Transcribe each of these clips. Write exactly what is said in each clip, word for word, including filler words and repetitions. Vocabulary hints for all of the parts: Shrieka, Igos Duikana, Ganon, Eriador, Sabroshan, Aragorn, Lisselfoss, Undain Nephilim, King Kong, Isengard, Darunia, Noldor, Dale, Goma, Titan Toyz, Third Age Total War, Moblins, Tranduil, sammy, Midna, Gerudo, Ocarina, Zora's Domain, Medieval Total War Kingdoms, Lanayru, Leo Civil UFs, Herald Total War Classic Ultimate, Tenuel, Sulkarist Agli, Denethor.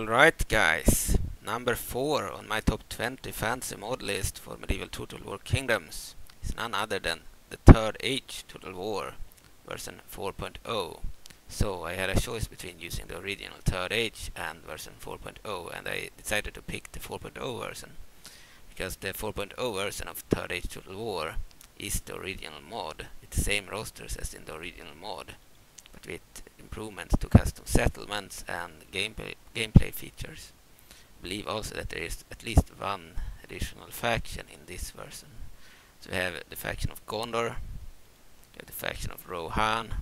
Alright guys, number four on my top twenty fancy mod list for Medieval Total War Kingdoms is none other than the Third Age Total War version four point oh. So I had a choice between using the original Third Age and version four point oh, and I decided to pick the four point oh version because the four point oh version of Third Age Total War is the original mod with the same rosters as in the original mod, but with improvements to custom settlements and gameplay, gameplay features. I believe also that there is at least one additional faction in this version. So we have the faction of Gondor, we have the faction of Rohan.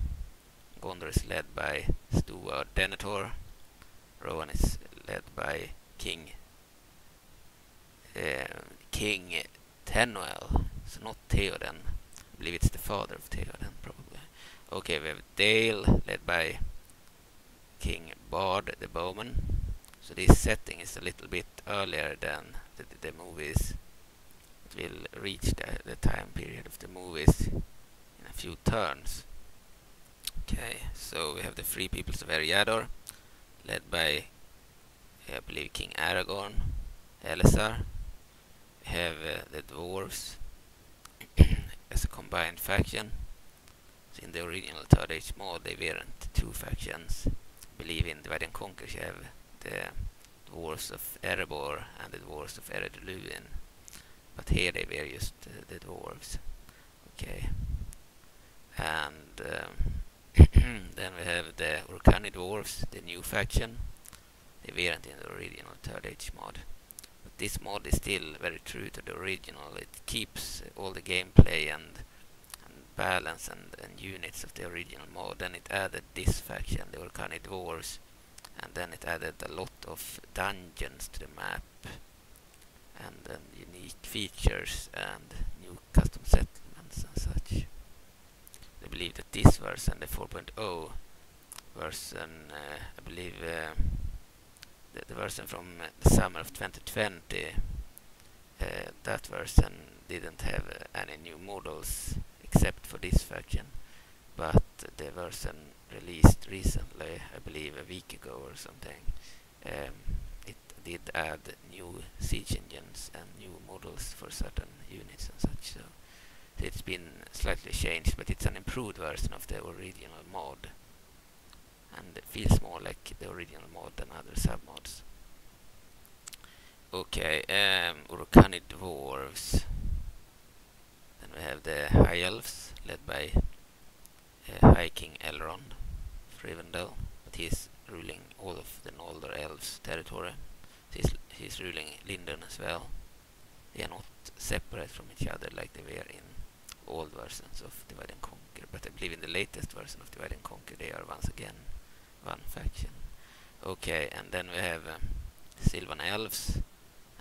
Gondor is led by Steward Denethor, Rohan is led by King uh, King Tenuel, so not Theoden. I believe it's the father of Theoden, probably. Okay, we have Dale, led by King Bard the Bowman. So this setting is a little bit earlier than the, the, the movies. It will reach the, the time period of the movies in a few turns. Okay, so we have the Free Peoples of Eriador, led by, I believe, King Aragorn, Elisar. We have uh, the Dwarves as a combined faction. In the original Third Age mod they weren't two factions. I believe in Divide and Conquer you have the Dwarves of Erebor and the Dwarves of Eredluin, but here they were just uh, the Dwarves. Okay, and um, then we have the Urkani Dwarves, the new faction. They weren't in the original Third Age mod, but this mod is still very true to the original. It keeps all the gameplay and balance and, and units of the original mod. Then it added this faction, the Urkani Dwarves, and then it added a lot of dungeons to the map, and then unique features and new custom settlements and such. I believe that this version, the four point oh version, uh, I believe uh, the, the version from the summer of twenty twenty, uh, that version didn't have uh, any new models except for this faction, but the version released recently, I believe a week ago or something, um, it did add new siege engines and new models for certain units and such, so it's been slightly changed, but it's an improved version of the original mod, and it feels more like the original mod than other submods. Okay, um, Urkani Dwarves. We have the High Elves, led by uh, High King Elrond of Rivendell, but he's ruling all of the Noldor Elves territory. He's, he's ruling Lindon as well. They are not separate from each other like they were in old versions of Divide and Conquer, but I believe in the latest version of Divide and Conquer they are once again one faction. Okay, and then we have um, Sylvan Elves,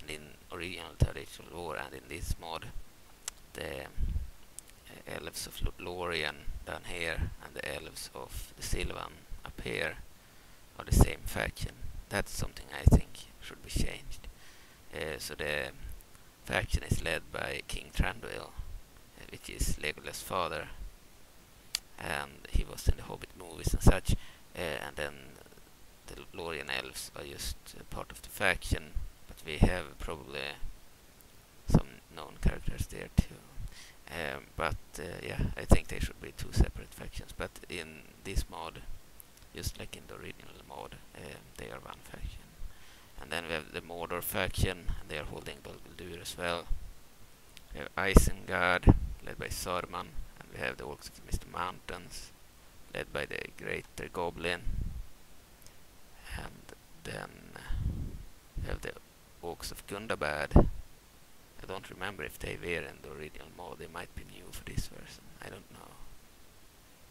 and in original Third Age Total War and in this mod, the uh, Elves of Lorien down here and the Elves of the Sylvan up here are the same faction. That's something I think should be changed. Uh, so the faction is led by King Tranduil, uh, which is Legolas' father, and he was in the Hobbit movies and such, uh, and then the Lorien Elves are just uh, part of the faction, but we have probably some known characters there too. Um, but uh, yeah, I think they should be two separate factions, but in this mod, just like in the original mod, um, they are one faction. And then we have the Mordor faction, and they are holding Dol Guldur as well. We have Isengard, led by Saruman, and we have the Orcs of the Misty Mountains, led by the Greater Goblin. And then we have the Orcs of Gundabad. I don't remember if they were in the original mod. They might be new for this version. I don't know.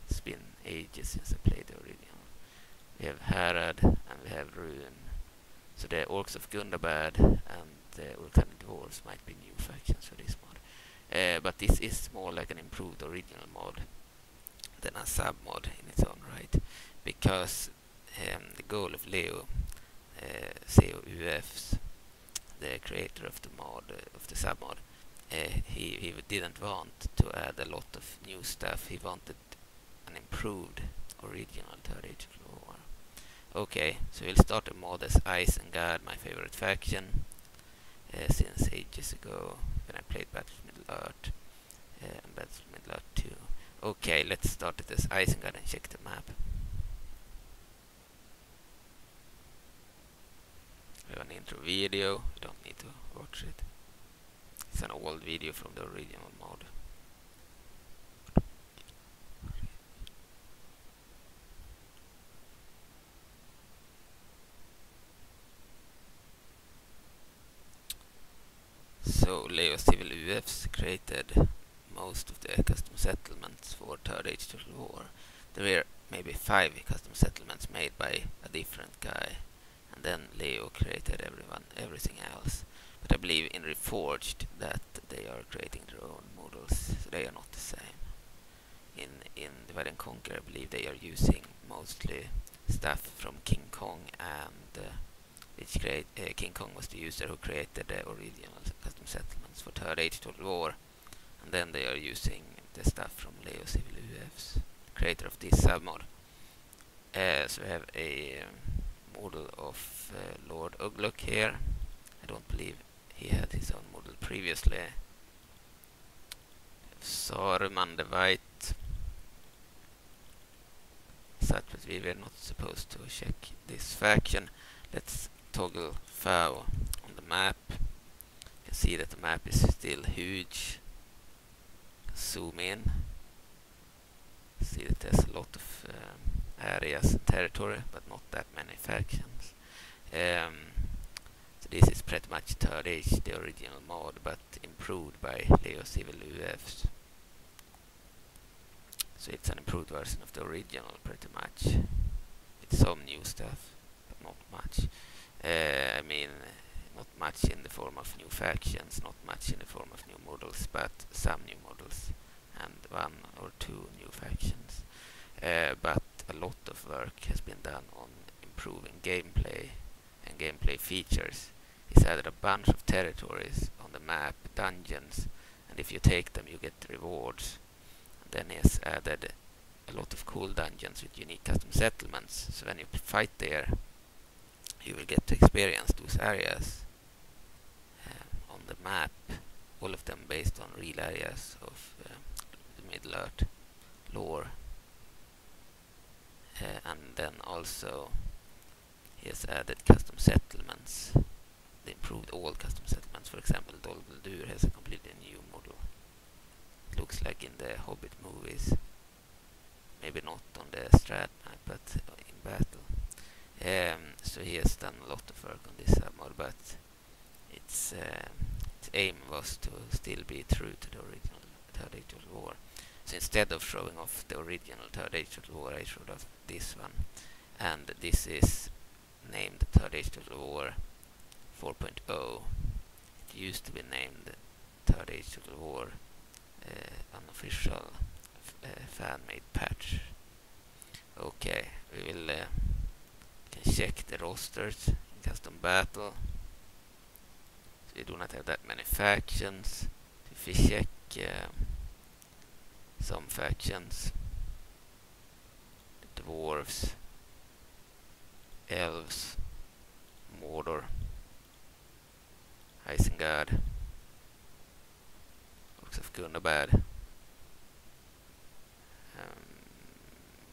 It's been ages since I played the original. We have Harad and we have Rhûn. So the Orcs of Gundabad and the Urkani Dwarves might be new factions for this mod. Uh, but this is more like an improved original mod than a sub-mod in its own right. Because um, the goal of Leo uh, Civil U Fs, the creator of the mod, uh, of the submod, uh, he, he didn't want to add a lot of new stuff. He wanted an improved original Third Age Total War. Okay, so we'll start a mod as Isengard, my favorite faction uh, since ages ago when I played Battle of Middle-earth uh, and Battle of Middle-earth two. Okay, let's start it as Isengard and check the map. We have an intro video, you don't need to watch it. It's an old video from the original mod. So Leo Civil U Fs created most of the custom settlements for Third Age Total War. There were maybe five custom settlements made by a different guy, and then Leo created everyone, everything else. But I believe in Reforged that they are creating their own models, so they are not the same. In in Divide and Conquer, I believe they are using mostly stuff from King Kong, and uh, which create, uh, King Kong was the user who created the original custom settlements for Third Age Total War, and then they are using the stuff from Leo Civil U Fs, creator of this submod. Uh, so we have a model of uh, Lord Ugluk here. I don't believe he had his own model previously. Saruman the White. Such that we were not supposed to check this faction. Let's toggle F A O on the map. You can see that the map is still huge. Zoom in. See that there's a lot of um, areas and territory, but not that many factions. Um, so this is pretty much Third Age, the original mod, but improved by Leo Civil U Fs. So it's an improved version of the original, pretty much. It's some new stuff, but not much. Uh, I mean, not much in the form of new factions, not much in the form of new models, but some new models and one or two new factions. Uh, but a lot of work has been done on improving gameplay and gameplay features. It's added a bunch of territories on the map, dungeons, and if you take them you get rewards. And then it's added a lot of cool dungeons with unique custom settlements, so when you fight there you will get to experience those areas um, on the map, all of them based on real areas of uh, the Middle-earth lore. Uh, and then also he has added custom settlements. They improved all custom settlements. For example, Dol Guldur has a completely new model. It looks like in the Hobbit movies. Maybe not on the strat map, but in battle. Um, so he has done a lot of work on this submod, but its, uh, its aim was to still be true to the original Third Age Total War. So instead of showing off the original Third Age Total War, I showed off this one. And this is named Third Age Total War four point oh. It used to be named Third Age Total War uh, unofficial f uh, fan-made patch. Okay, we will uh, can check the rosters in custom battle. So we do not have that many factions. If we check uh, some factions, the dwarves, elves, Mordor, Isengard, orcs of Gundabad. Um,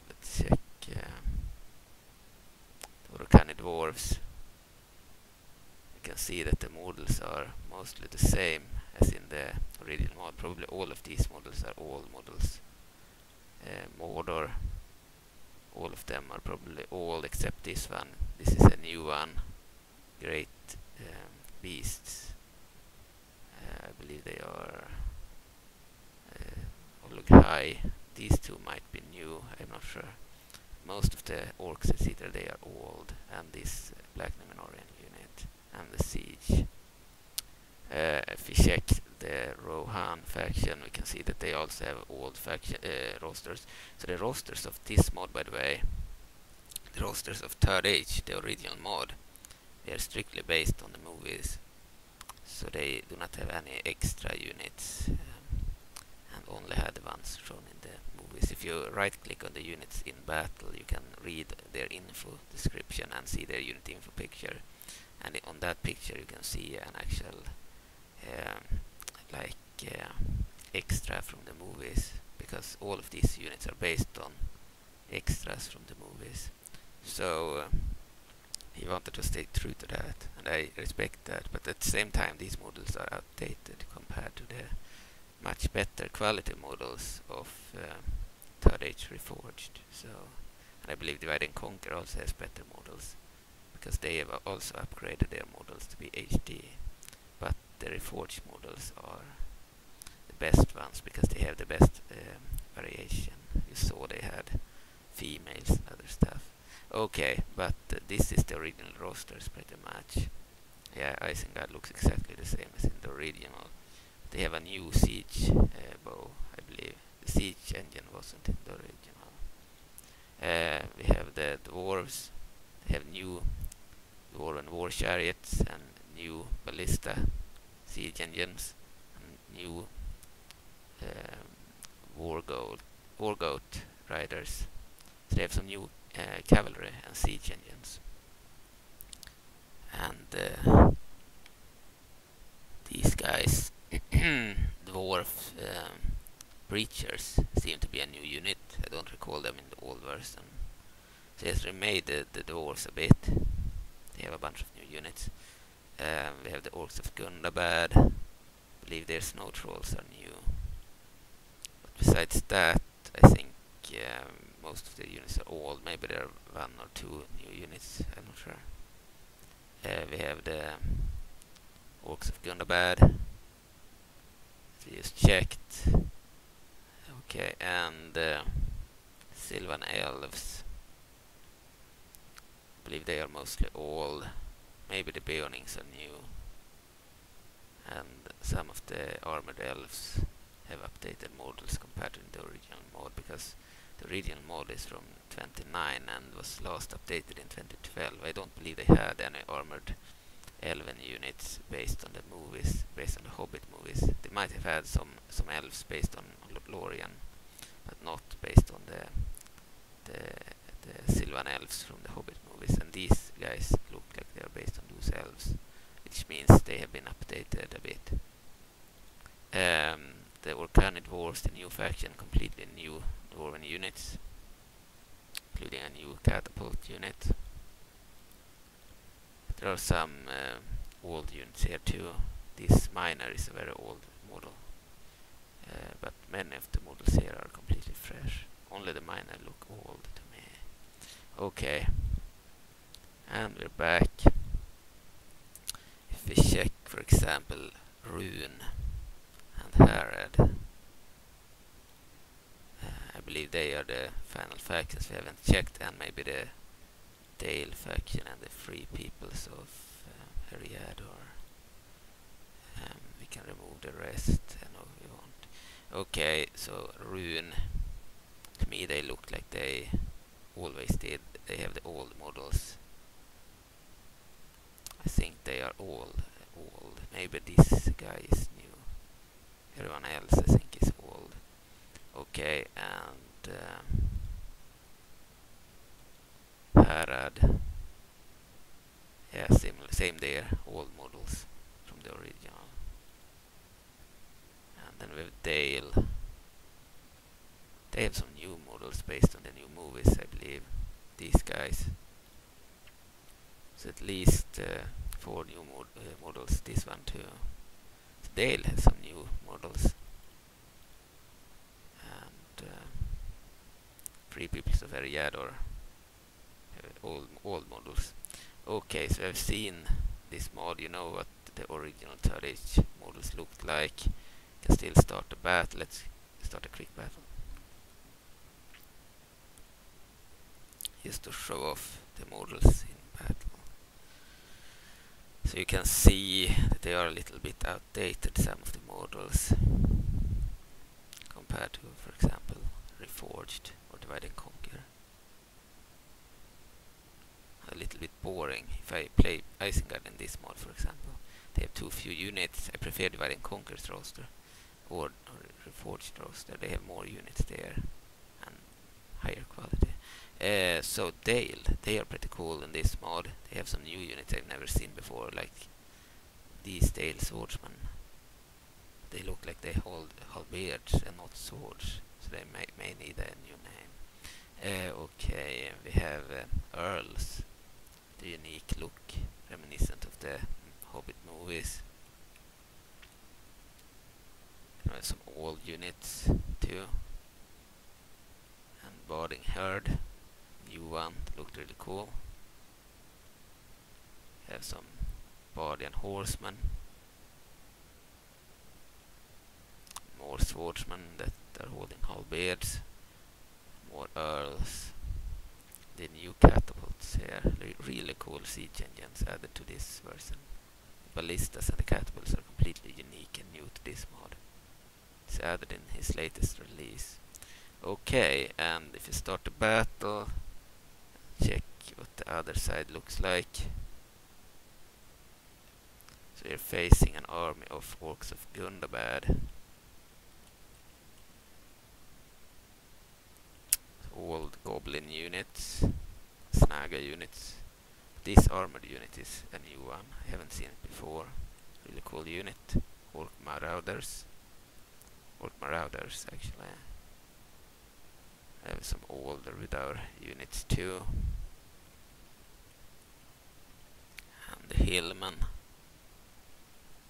let's check uh, the Urkani dwarves. You can see that the models are mostly the same as in the original mod. Probably all of these models are all models. Uh, Mordor, all of them are probably all except this one. This is a new one. Great um, beasts. Uh, I believe they are uh, Olughai. These two might be new, I'm not sure. Most of the orcs, et cetera, they are old, and this uh, Black Numenorean unit and the siege. Uh, if we check the Rohan faction, we can see that they also have old faction uh, rosters. So the rosters of this mod, by the way, the rosters of Third Age, the original mod, they are strictly based on the movies, so they do not have any extra units, um, and only had the ones shown in the movies. is if you right click on the units in battle, you can read their info description and see their unit info picture, and on that picture you can see an actual um, like uh, extra from the movies, because all of these units are based on extras from the movies. So uh, he wanted to stay true to that, and I respect that, but at the same time these models are outdated compared to the much better quality models of uh, Third Age Reforged. So, and I believe Divide and Conquer also has better models, because they have also upgraded their models to be H D, but the Reforged models are the best ones because they have the best um, variation. You saw they had females and other stuff. Okay, but uh, this is the original rosters pretty much. Yeah, Isengard looks exactly the same as in the original. They have a new siege uh, bow, I believe. The siege engine wasn't in the original. Uh, we have the dwarves. They have new dwarven war chariots and new ballista siege engines and new um, war goat, war goat riders. So they have some new uh, cavalry and siege engines. And uh, these guys, dwarf um, breachers, seem to be a new unit. I don't recall them in the old version. So it's remade the, the dwarves a bit. They have a bunch of new units. Um, we have the orcs of Gundabad. I believe their snow trolls are new. But besides that, I think um, most of the units are old. Maybe there are one or two new units, I'm not sure. Uh, we have the orcs of Gundabad. We just checked. Okay, and uh, Sylvan Elves. I believe they are mostly old. Maybe the Beornings are new. And some of the Armored Elves have updated models compared to the original mod, because the original mod is from twenty-nine and was last updated in twenty twelve. I don't believe they had any Armored Elven units based on the movies, based on the Hobbit movies. They might have had some some elves based on Lorien, but not based on the, the the Sylvan elves from the Hobbit movies. And these guys look like they are based on those elves, which means they have been updated a bit. Um, the Urkani dwarves, the new faction, completely new dwarven units, including a new catapult unit. There are some uh, old units here too. This miner is a very old model, uh, but many of the models here are completely fresh. Only the miner look old to me. Okay, and we're back. If we check, for example, Rhûn and Harad, uh, I believe they are the final factions we haven't checked, and maybe the Dale faction and the Free Peoples of um, Eriador. Um, we can remove the rest, I know we want. Okay, so Rhûn. To me they look like they always did. They have the old models. I think they are old. Old. Maybe this guy is new. Everyone else I think is old. Okay, and Um, Harad. Yeah, similar, same there, old models from the original. And then we have Dale. They have some new models based on the new movies, I believe. These guys. So at least uh, four new mod uh, models, this one too. So Dale has some new models. And uh, Free Peoples of Eriador. Old, old models. Okay, so I've seen this mod. You know what the original Third Age models looked like. You can still start a battle. Let's start a quick battle, just to show off the models in battle. So you can see that they are a little bit outdated, some of the models, compared to, for example, Reforged or Divide and Conquer. A little bit boring. If I play Isengard in this mod, for example, they have too few units. I prefer Divide and Conquer's roster or, or Reforged roster. They have more units there, higher quality. Uh, so Dale, they are pretty cool in this mod. They have some new units I've never seen before, like these Dale swordsmen. They look like they hold halberds and not swords, so they may, may need a new name. Uh, okay, we have uh, Earls, the unique look reminiscent of the Hobbit movies. We have some old units too. And Boarding Herd, new one, looked really cool. We have some Guardian Horsemen, more swordsmen that are holding halberds, more earls. The new catapults here, Re really cool siege engines added to this version. The ballistas and the catapults are completely unique and new to this mod. It's added in his latest release. Okay, and if you start a battle, check what the other side looks like. So you're facing an army of orcs of Gundabad. Old goblin units, Snaga units. This armored unit is a new one. I haven't seen it before. Really cool unit. Orc marauders. Orc marauders, actually. I have some older Redour units too. And the hillman.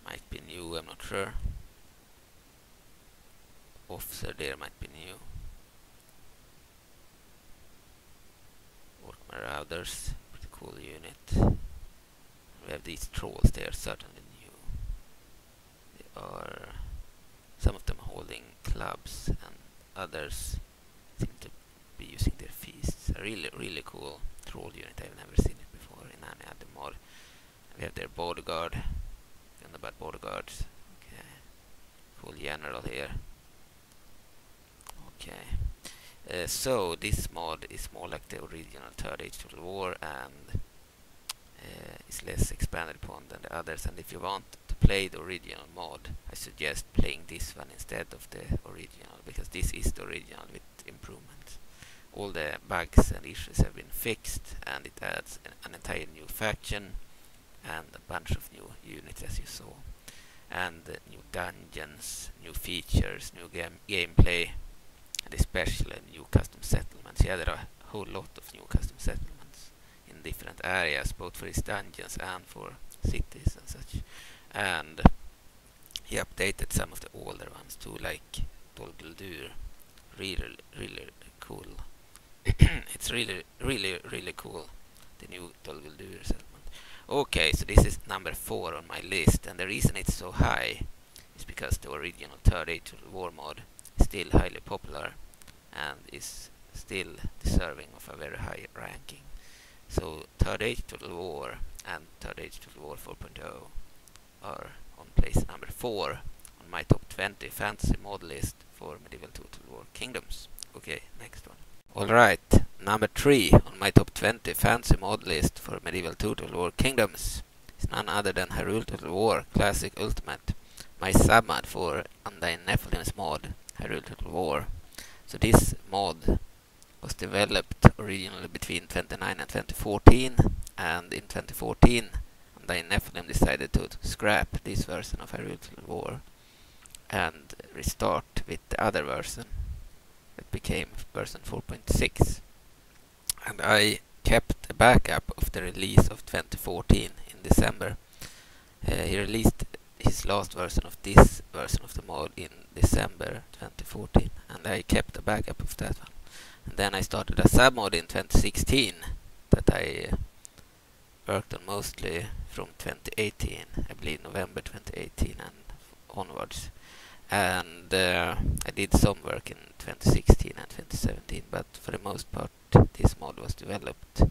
Might be new, I'm not sure. Officer there might be new. Marauders, pretty cool unit. We have these trolls, they are certainly new. They are, some of them holding clubs and others seem to be using their fists. A really, really cool troll unit, I've never seen it before in any other mod. We have their bodyguard, Gundabad bodyguards. Okay, cool general here. Okay. Uh, so this mod is more like the original Third Age Total War and uh, is less expanded upon than the others, and if you want to play the original mod, I suggest playing this one instead of the original, because this is the original with improvements. All the bugs and issues have been fixed, and it adds an, an entire new faction and a bunch of new units, as you saw, and uh, new dungeons, new features, new game gameplay. And especially new custom settlements. He added a whole lot of new custom settlements in different areas, both for his dungeons and for cities and such. And he updated some of the older ones too, like Dol Guldur. Really, really cool. It's really, really, really cool, the new Dol Guldur settlement. Okay, so this is number four on my list, and the reason it's so high is because the original Third Age Total War mod still highly popular and is still deserving of a very high ranking. So Third Age Total War and Third Age Total War four point oh are on place number four on my top twenty fantasy mod list for Medieval Total War Kingdoms. Okay, next one. Alright, number three on my top twenty fantasy mod list for Medieval Total War Kingdoms is none other than Hyrule Total War Classic Ultimate, my submod for Undain Nephilim's mod Hyrule Total War. So this mod was developed originally between twenty-nine and twenty fourteen, and in twenty fourteen Undain Nephilim decided to scrap this version of Hyrule Total War and restart with the other version that became version four point six, and I kept a backup of the release of twenty fourteen in December. Uh, he released his last version of this version of the mod in December twenty fourteen, and I kept a backup of that one. And then I started a submod in twenty sixteen that I uh, worked on mostly from twenty eighteen, I believe November twenty eighteen and onwards. And uh, I did some work in twenty sixteen and twenty seventeen, but for the most part this mod was developed um,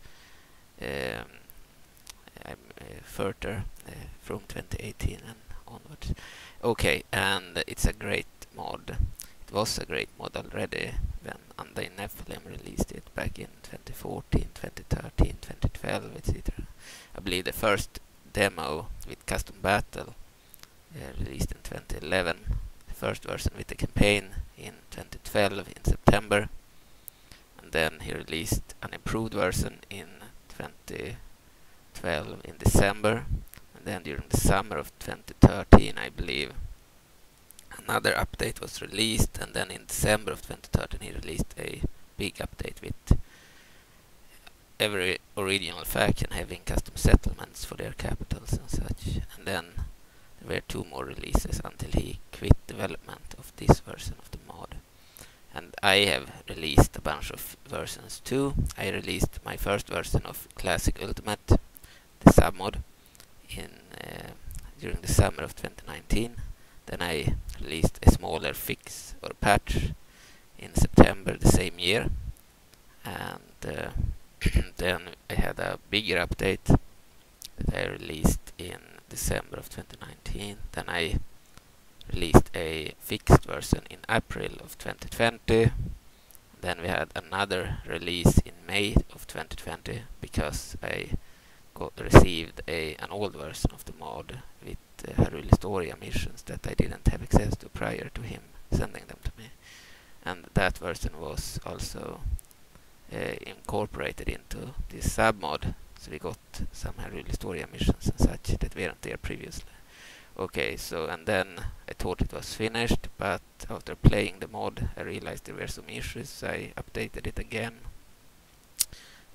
uh, further uh, from twenty eighteen and onwards. Okay, and it's a great mod. It was a great mod already when Undain Nephilim released it back in twenty fourteen, twenty thirteen, twenty twelve, et cetera. I believe the first demo with custom battle uh, released in twenty eleven, the first version with the campaign in twenty twelve in September, and then he released an improved version in twenty twelve in December, and then during the summer of twenty thirteen, I believe, another update was released, and then in December of twenty thirteen he released a big update with every original faction having custom settlements for their capitals and such, and then there were two more releases until he quit development of this version of the mod. And I have released a bunch of versions too. I released my first version of Classic Ultimate, the submod, in, uh, during the summer of twenty nineteen. Then I released a smaller fix or patch in September the same year, and uh, then I had a bigger update that I released in December of twenty nineteen. Then I released a fixed version in April of twenty twenty. Then we had another release in May of twenty twenty because I got, received a, an old version of the mod with uh, Hyrule Historia missions that I didn't have access to prior to him sending them to me. And that version was also uh, incorporated into this submod, so we got some Hyrule Historia missions and such that weren't there previously. Okay, so and then I thought it was finished, but after playing the mod I realized there were some issues, so I updated it again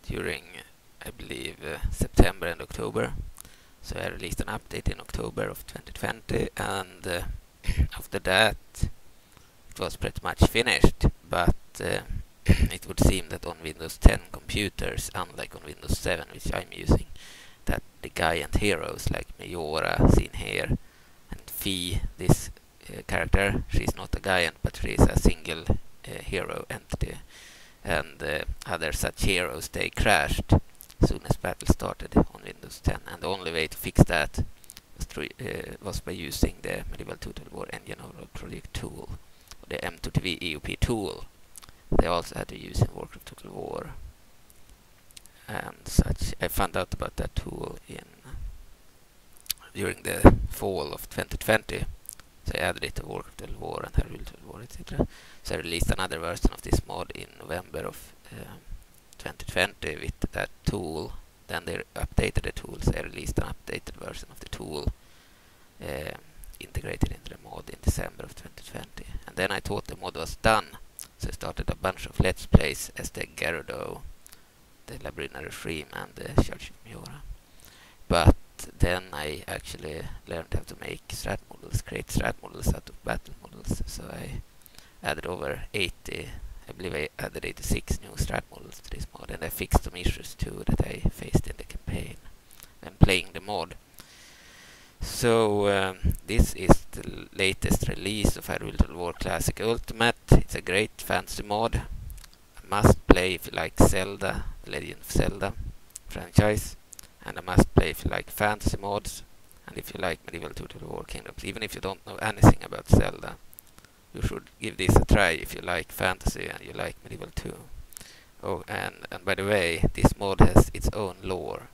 during, I believe, uh, September and October. So I released an update in October of twenty twenty, and uh, after that it was pretty much finished, but uh, it would seem that on Windows ten computers, unlike on Windows seven which I'm using, that the giant heroes like Majora, seen here, and Fee, this uh, character, she's not a giant, but she is a single uh, hero entity, and uh, other such heroes, they crashed as soon as battle started on Windows ten, and the only way to fix that was, through, uh, was by using the Medieval Total War Engine Overall Project tool, the M two T V E O P tool. They also had to use in Warcraft Total War and such. I found out about that tool in during the fall of twenty twenty, so I added it to Warcraft Total War and Hyrule Total War, et cetera. So I released another version of this mod in November of um, twenty twenty with that tool. Then they updated the tool, so I released an updated version of the tool uh, integrated into the mod in December of twenty twenty. And then I thought the mod was done, so I started a bunch of Let's Plays as the Gerudo, the Labrina Regime, and the Church of Miura. But then I actually learned how to make strat models, create strat models out of battle models. So I added over eighty, I believe I added eighty-six new strat models to this mod, and I fixed some issues too that I faced in the campaign and playing the mod. So um, this is the latest release of Hyrule Total War Classic Ultimate. It's a great fancy mod, a must play if you like Zelda, Legend of Zelda franchise, and a must play if you like fantasy mods, and if you like Medieval Total War Kingdoms. Even if you don't know anything about Zelda, you should give this a try if you like fantasy and you like Medieval too. Oh, and, and by the way, this mod has its own lore.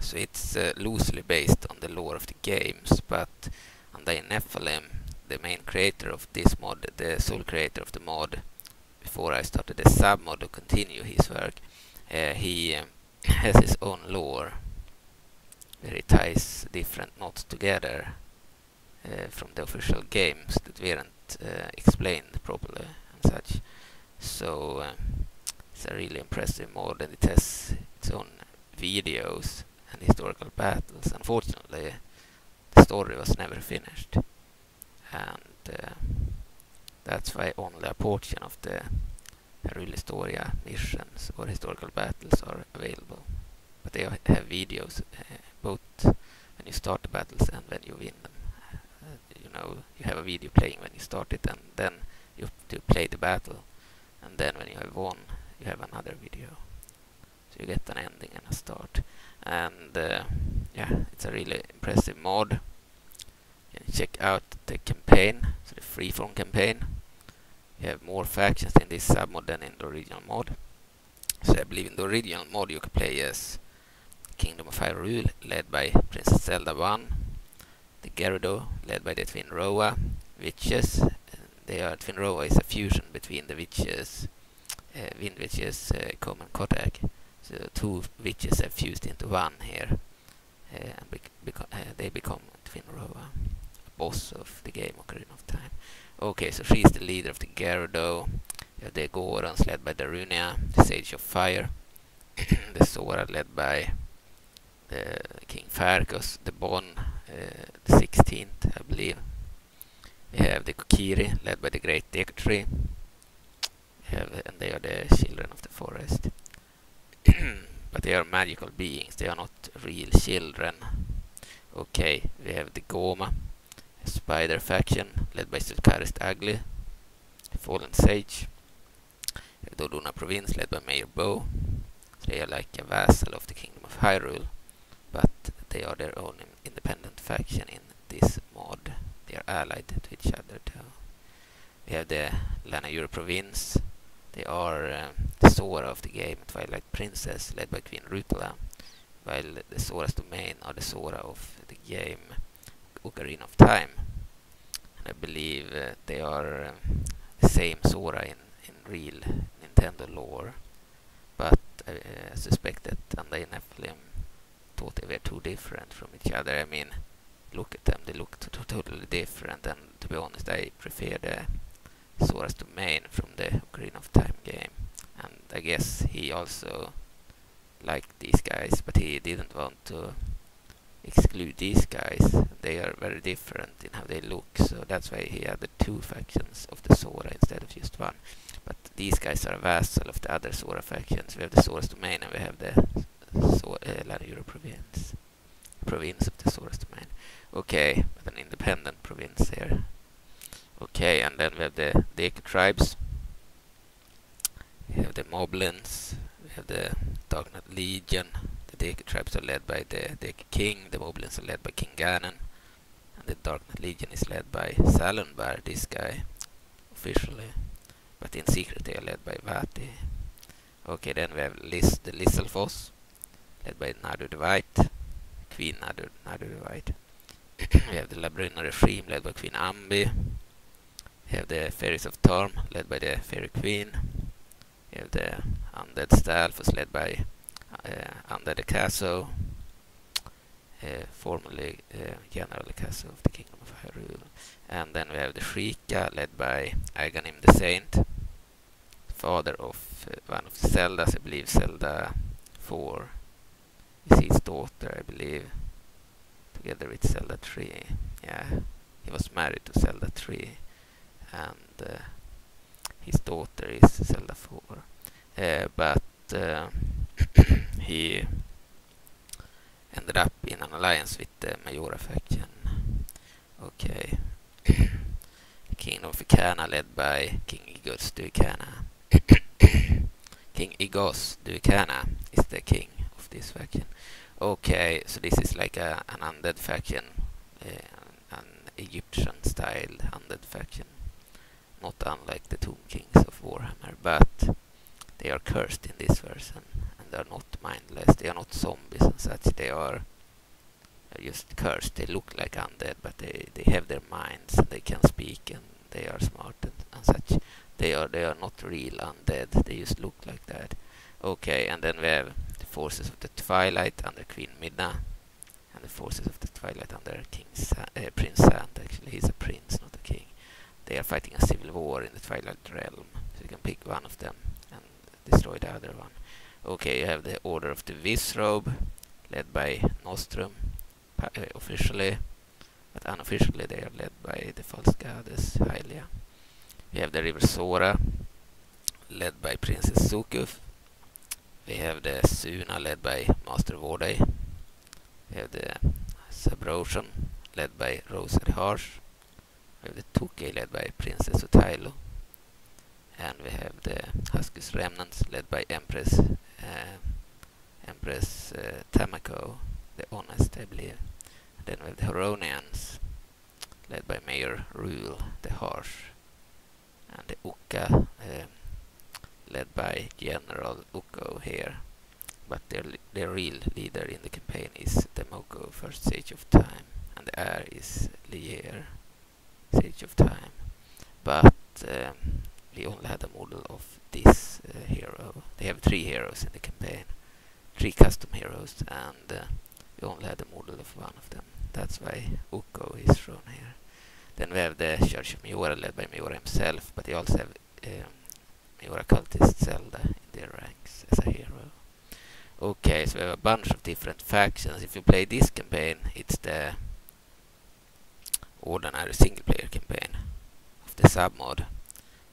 So it's uh, loosely based on the lore of the games, but Undain Nephilim, the main creator of this mod, the sole creator of the mod, before I started the submod to continue his work, uh, he um, has his own lore, where he ties different mods together uh, from the official games that weren't uh, explained properly and such. So uh, it's a really impressive mod, and it has its own videos and historical battles. Unfortunately, the story was never finished, and uh, that's why only a portion of the Hyrule Historia missions or historical battles are available. But they have videos uh, both when you start the battles and when you win them. Uh, you know, you have a video playing when you start it, and then you have to play the battle, and then when you have won, you have another video. So you get an ending and a start. And uh, yeah, it's a really impressive mod. You can check out the campaign, so the freeform campaign. You have more factions in this submod than in the original mod. So I believe in the original mod you could play as Kingdom of Hyrule, led by Princess Zelda the First, the Gerudo, led by the Twinrova witches. They are Twinrova is a fusion between the witches uh, wind witches uh, common Kodag. So two witches have fused into one here, uh, and bec beco uh, they become Twinrova, boss of the game Ocarina of Time. Okay, so she's the leader of the Gerudo. You have the Gorons led by Darunia, the Sage of Fire. The Zora led by the King Farcus, the Bon, uh, the sixteenth, I believe. We have the Kokiri, led by the Great Decree. We have, and they are the children of the forest. But they are magical beings, they are not real children. Okay, we have the Goma, a spider faction, led by Sulkarist Agli, the Fallen Sage. We have the Oluna province, led by Mayor Bo. They are like a vassal of the Kingdom of Hyrule, but they are their own independent faction in this mod. They are allied to each other too. We have the Lanayru province. They are uh, the Zora of the game, Twilight Princess, led by Queen Rutala, while the Zora's Domain are the Zora of the game Ocarina of Time. And I believe uh, they are uh, the same Zora in, in real Nintendo lore, but I uh, suspect that Undain Nephilim thought they were too different from each other. I mean, look at them, they look totally different, and to be honest, I prefer the Zora's Domain from the Ocarina of Time game. And I guess he also liked these guys, but he didn't want to exclude these guys. They are very different in how they look, so that's why he had the two factions of the Zora instead of just one. But these guys are a vassal of the other Zora factions. We have the Zora's Domain and we have the uh, Lanayru province. Province of the Zora's Domain. Okay, but an independent province here. Okay, and then we have the Deku tribes. We have the Moblins. We have the Dark Knight Legion. The Deku tribes are led by the Deku King. The Moblins are led by King Ganon. And the Dark Knight Legion is led by Salonbar, this guy, officially. But in secret they are led by Vati. Okay, then we have Lis the Lisselfoss, led by Nardu the White, Queen Nardu, Nardu the White. We have the Labrina Regime, led by Queen Ambi. We have the Fairies of Tarm, led by the Fairy Queen. We have the Undead Stalfos, led by uh, Undead Acaso, uh, formerly uh, General Acaso of the Kingdom of Hyrule. And then we have the Shrieka, led by Aganim the Saint, father of uh, one of the Zeldas, I believe Zelda four is his daughter, I believe, together with Zelda three. Yeah, he was married to Zelda three, and uh, his daughter is Zelda four, uh, but uh, he ended up in an alliance with the Majora faction. Okay. Kingdom of Ikana, led by King Igos Duikana. King Igos Duikana is the king of this faction. Okay, so this is like a, an undead faction, uh, an Egyptian-style undead faction. Not unlike the Tomb Kings of Warhammer, but they are cursed in this version, and they are not mindless. They are not zombies and such. They are just cursed. They look like undead, but they they have their minds and they can speak and they are smart and, and such. They are they are not real undead. They just look like that. Okay, and then we have the forces of the Twilight under Queen Midna, and the forces of the Twilight under King Sa uh, Prince Sand. Actually, he's a prince, not a king. They are fighting a civil war in the Twilight realm. So you can pick one of them and destroy the other one. Okay, you have the Order of the Visrobe, led by Nostrum. Officially, but unofficially they are led by the false goddess Hylia. We have the River Zora, led by Princess Sukuf. We have the Suna, led by Master Vordai. We have the Sabroshan, led by Rosary Harsh. We have the Tuke, led by Princess Otailo. And we have the Huskus Remnants, led by Empress uh, Empress uh, Tamako, the Honest, I believe. Then we have the Horonians, led by Mayor Rule the Harsh, and the Uka, uh, led by General Uko here, but their, li their real leader in the campaign is Demoko, First Sage of Time, and the heir is Lier, Sage of Time, but um, Leon had a model of this uh, hero. They have three heroes in the campaign, three custom heroes, and uh, we only had a model of one of them. That's why Ukko is shown here. Then we have the Church of Miura, led by Miura himself, but they also have um, Miura cultist Zelda in their ranks as a hero. Okay, so we have a bunch of different factions. If you play this campaign, it's the ordinary single player campaign of the submod.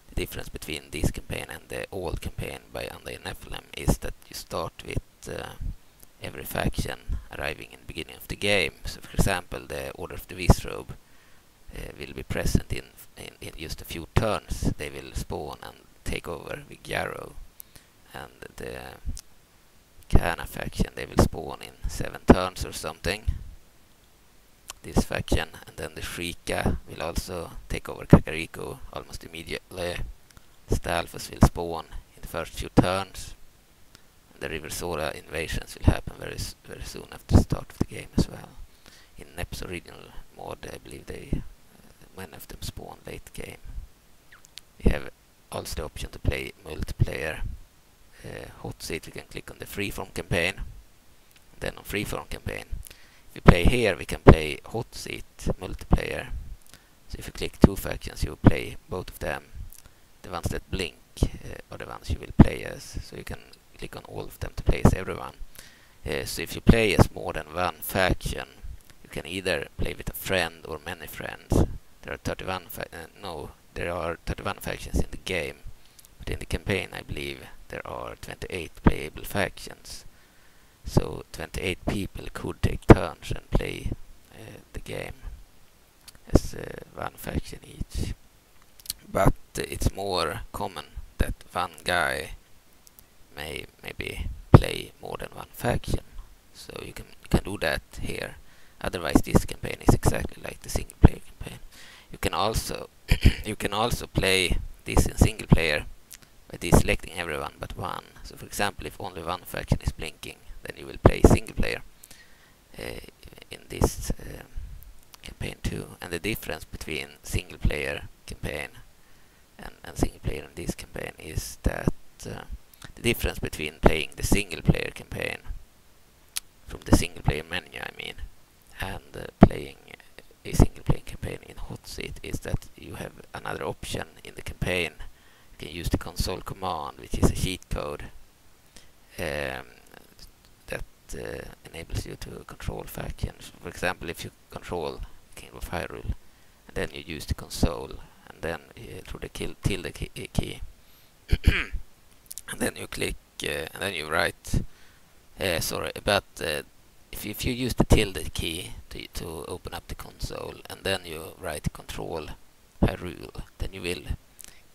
The difference between this campaign and the old campaign by Undain Nephilim is that you start with uh, every faction arriving in the beginning of the game. So for example, the Order of the Visrobe uh, will be present in, in, in just a few turns. They will spawn and take over with Yarrow, and the Kana faction, they will spawn in seven turns or something, this faction. And then the Shrika will also take over Kakariko almost immediately. Stalfus will spawn in the first few turns. The River Sora invasions will happen very very soon after the start of the game as well. In Nep's original mod, I believe they uh, many of them spawn late game. We have also the option to play multiplayer. Uh, hot seat, we can click on the freeform campaign. Then on freeform campaign, if we play here, we can play hot seat multiplayer. So if you click two factions, you will play both of them. The ones that blink uh, are the ones you will play as. So you can click on all of them to play as everyone. Uh, so if you play as more than one faction, you can either play with a friend or many friends. There are thirty-one fa uh, no, there are thirty-one factions in the game, but in the campaign, I believe there are twenty-eight playable factions. So twenty-eight people could take turns and play uh, the game as uh, one faction each. But uh, it's more common that one guy may maybe play more than one faction, so you can you can do that here. Otherwise, this campaign is exactly like the single player campaign. You can also you can also play this in single player by deselecting everyone but one. So for example, if only one faction is blinking, then you will play single player uh, in this uh, campaign too. And the difference between single player campaign and, and single player in this campaign is that uh, the difference between playing the single player campaign from the single player menu, I mean, and uh, playing a single player campaign in hot seat is that you have another option in the campaign. You can use the console command, which is a cheat code um, that uh, enables you to control factions. For example, if you control King of Hyrule, and then you use the console, and then uh, through the kill tilde key. And then you click, uh, and then you write. Uh, sorry, but uh, if if you use the tilde key to to open up the console, and then you write Control Hyrule, then you will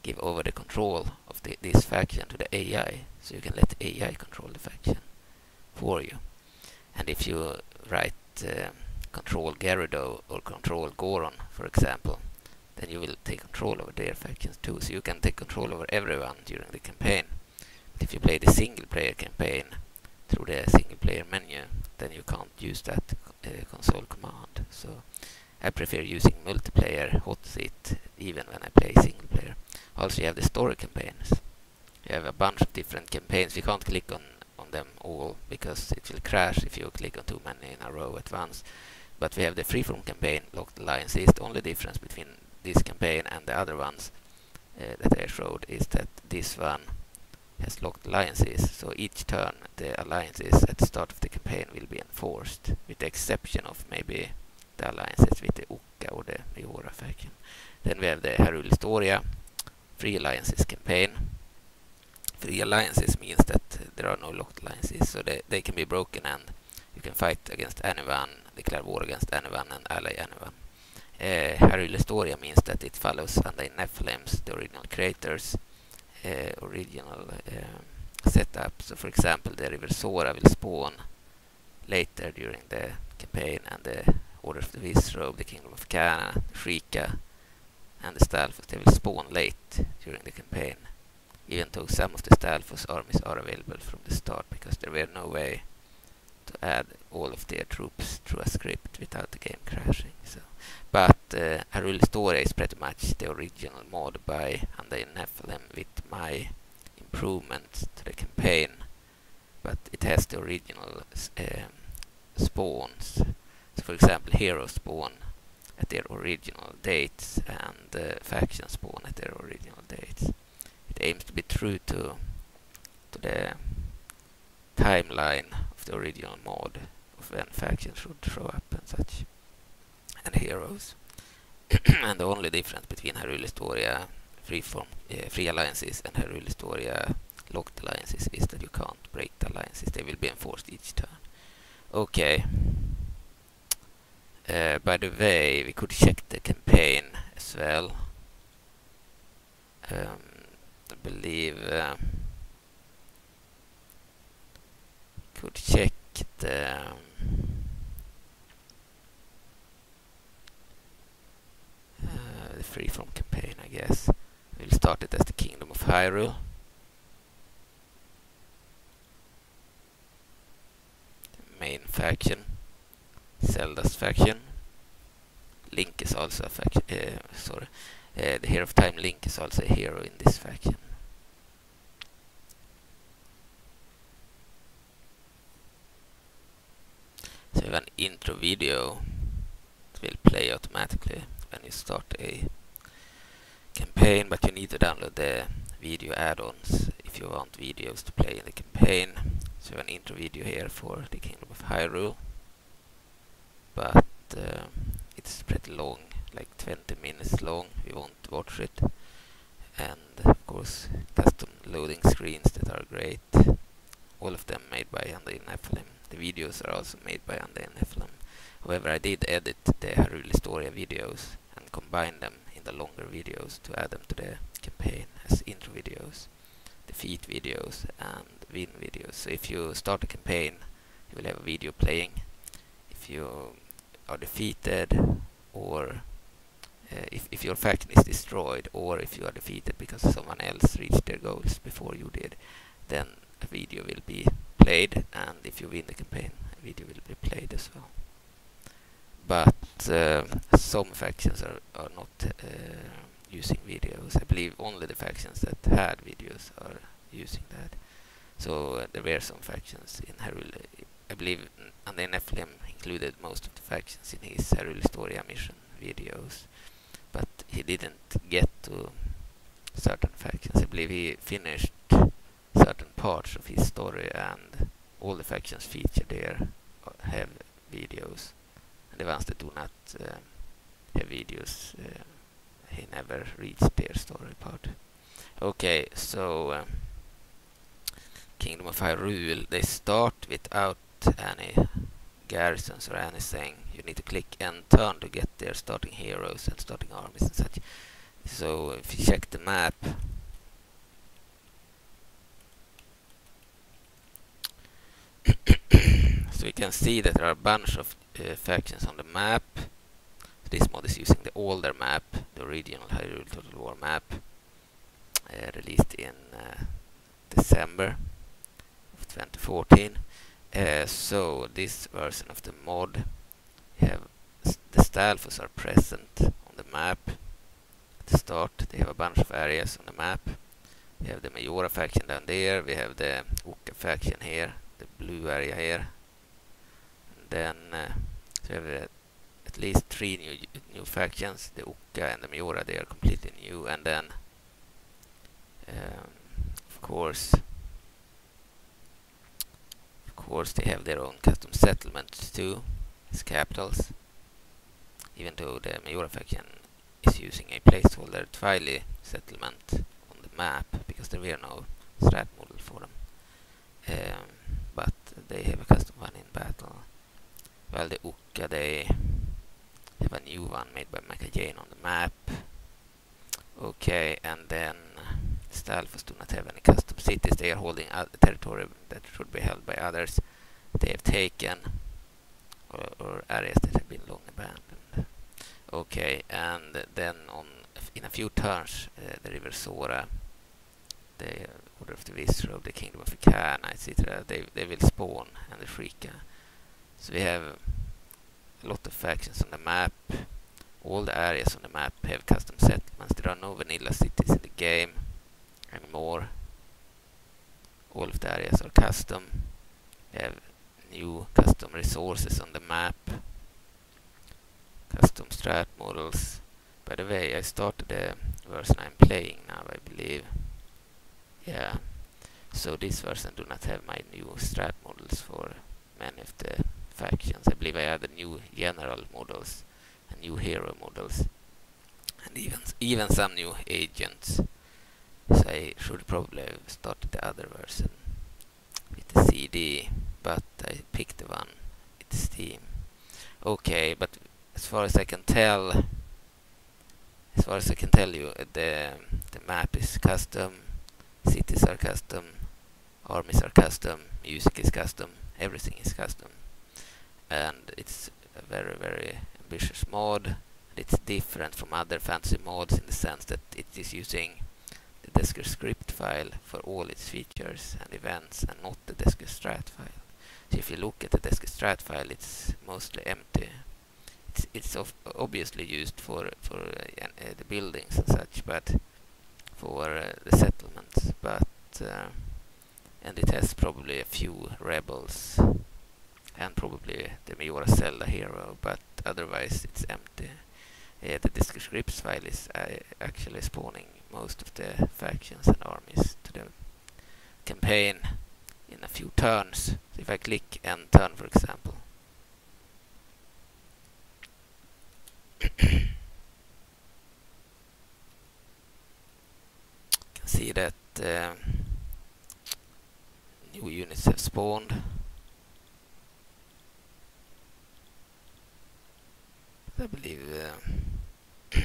give over the control of the, this faction to the A I, so you can let the A I control the faction for you. And if you write uh, Control Gerudo or Control Goron, for example, then you will take control over their factions too. So you can take control over everyone during the campaign. If you play the single player campaign through the single player menu, then you can't use that uh, console command. So I prefer using multiplayer hot seat even when I play single player. Also, you have the story campaigns. You have a bunch of different campaigns. You can't click on, on them all because it will crash if you click on too many in a row at once. But we have the freeform campaign, Locked Alliances. The only difference between this campaign and the other ones uh, that I showed is that this one has locked alliances, so each turn the alliances at the start of the campaign will be enforced, with the exception of maybe the alliances with the Ukka or the Majora faction. Then we have the Hyrule Historia Free Alliances campaign. Free alliances means that uh, there are no locked alliances, so they, they can be broken and you can fight against anyone, declare war against anyone and ally anyone. Uh, Hyrule Historia means that it follows Undain Nephilim's, the original creators, Uh, original uh, setup. So for example, the River Sora will spawn later during the campaign, and the Order of the Visrobe, the Kingdom of Kana, the Shrika and the Stalfos, they will spawn late during the campaign, even though some of the Stalfos armies are available from the start, because there were no way to add all of their troops through a script without the game crashing. So, but uh, Hyrule Historia is pretty much the original mod by Undain Nephilim with my improvements to the campaign, but it has the original um, spawns. So, for example, heroes spawn at their original dates and uh, factions spawn at their original dates. It aims to be true to to the timeline of the original mod of when factions should show up and such, and heroes. And the only difference between Hyrule Historia free form uh, free alliances and Hyrule Historia locked alliances is that you can't break the alliances; they will be enforced each turn. Okay. Uh, by the way, we could check the campaign as well. Um, I believe uh, we could check the um, uh, the freeform campaign. I guess we'll start it as the Kingdom of Hyrule. The main faction. Zelda's faction. Link is also a faction. Uh, sorry, uh, the Hero of Time Link is also a hero in this faction. So we have an intro video that will play automatically when you start a campaign, but you need to download the video add-ons if you want videos to play in the campaign. So we have an intro video here for the Kingdom of Hyrule. But uh, it's pretty long, like twenty minutes long. We won't watch it, and of course custom loading screens that are great, all of them made by Undain Nephilim. The videos are also made by Undain Nephilim. However, I did edit the Hyrule Historia videos and combine them in the longer videos to add them to the campaign as intro videos, defeat videos and win videos. So if you start a campaign, you will have a video playing. If you are defeated, or uh, if, if your faction is destroyed, or if you are defeated because someone else reached their goals before you did, then a video will be played, and if you win the campaign, a video will be played as well. But uh, some factions are, are not uh, using videos. I believe only the factions that had videos are using that. So uh, there were some factions in Hyrule. I believe Undain Nephilim included most of the factions in his Hyrule Historia mission videos, but he didn't get to certain factions. I believe he finished certain parts of his story, and all the factions featured there have videos, and the ones that do not uh, have videos, uh, he never reached their story part. Okay, so um, Kingdom of Hyrule, they start without any garrisons or anything. You need to click and turn to get their starting heroes and starting armies and such. So if you check the map, so we can see that there are a bunch of uh, factions on the map. So this mod is using the older map, the original Hyrule Total War map, uh, released in uh, December of twenty fourteen. Uh, so this version of the mod, you have the Stalfos are present on the map at the start. They have a bunch of areas on the map. We have the Majora faction down there, we have the Uka faction here, the blue area here, and then uh, so we have uh, at least three new new factions. The Uka and the Majora, they are completely new, and then um, of course Of course, they have their own custom settlements too, as capitals. Even though the Majora faction is using a placeholder Twili settlement on the map, because there were no strat model for them. Um, but they have a custom one in battle. While the Uka, they have a new one made by Mecha Jane on the map. Okay, and then Stalfos do not have any custom cities. They are holding other territory that should be held by others. They have taken or, or areas that have been long abandoned. Okay, and then on in a few turns, uh, the River Zora, the Order of the Visra, the Kingdom of Ikana, et cetera, they, they will spawn, and the Shrika. So we have a lot of factions on the map. All the areas on the map have custom settlements. There are no vanilla cities in the game anymore. All of the areas are custom. We have new custom resources on the map. Custom strat models. By the way, I started the version I'm playing now, I believe. Yeah. So this version do not have my new strat models for many of the factions. I believe I added new general models and new hero models. And even even some new agents. So I should probably have started the other version with the C D, but I picked the one with Steam. Okay, but as far as I can tell, as far as I can tell you, uh, the the map is custom, cities are custom, armies are custom, music is custom, everything is custom, and it's a very very ambitious mod. It's different from other fantasy mods in the sense that it is using the Desker script file for all its features and events, and not the Desker strat file. So if you look at the Desker strat file, it's mostly empty. It's it's of obviously used for for uh, uh, the buildings and such, but for uh, the settlements. But uh, and it has probably a few rebels and probably the Majora Zelda hero, but otherwise it's empty. Uh, the Disk scripts file is uh, actually spawning most of the factions and armies to the campaign in a few turns. So if I click and turn, for example. You can see that uh, new units have spawned. I believe uh,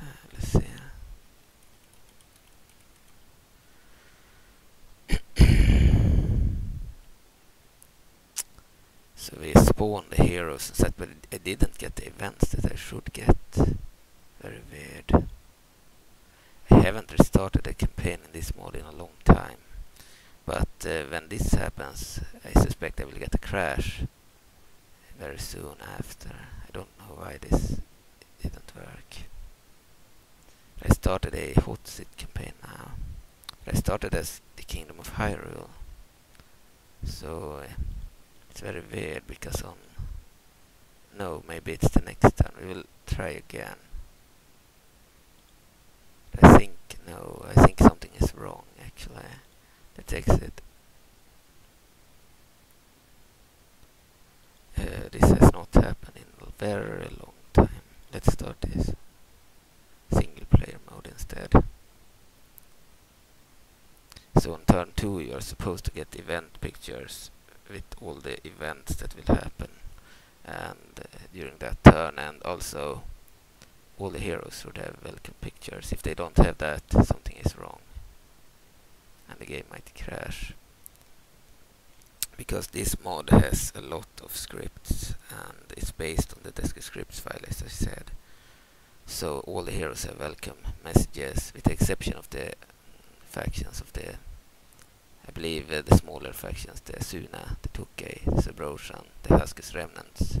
uh, let's see. So we spawned the heroes and such, but I didn't get the events that I should get. Very weird. I haven't restarted a campaign in this mod in a long time. But uh, when this happens, I suspect I will get a crash very soon after. I don't know why this didn't work. I started a hot seat campaign now. I started as the Kingdom of Hyrule. So uh, it's very weird because on... No, maybe it's the next time. We will try again. I think... No, I think something is wrong actually. Let's exit. Uh, this has not happened in a very long time. Let's start this single player mode instead. So on turn two you are supposed to get event pictures with all the events that will happen and uh, during that turn, and also all the heroes would have welcome pictures. If they don't have that, something is wrong and the game might crash, because this mod has a lot of scripts and it's based on the Desker scripts file, as I said. So all the heroes have welcome messages with the exception of the factions of the, I believe uh, the smaller factions, the Suna, the Tukei, the Zebroshan, the Huskis Remnants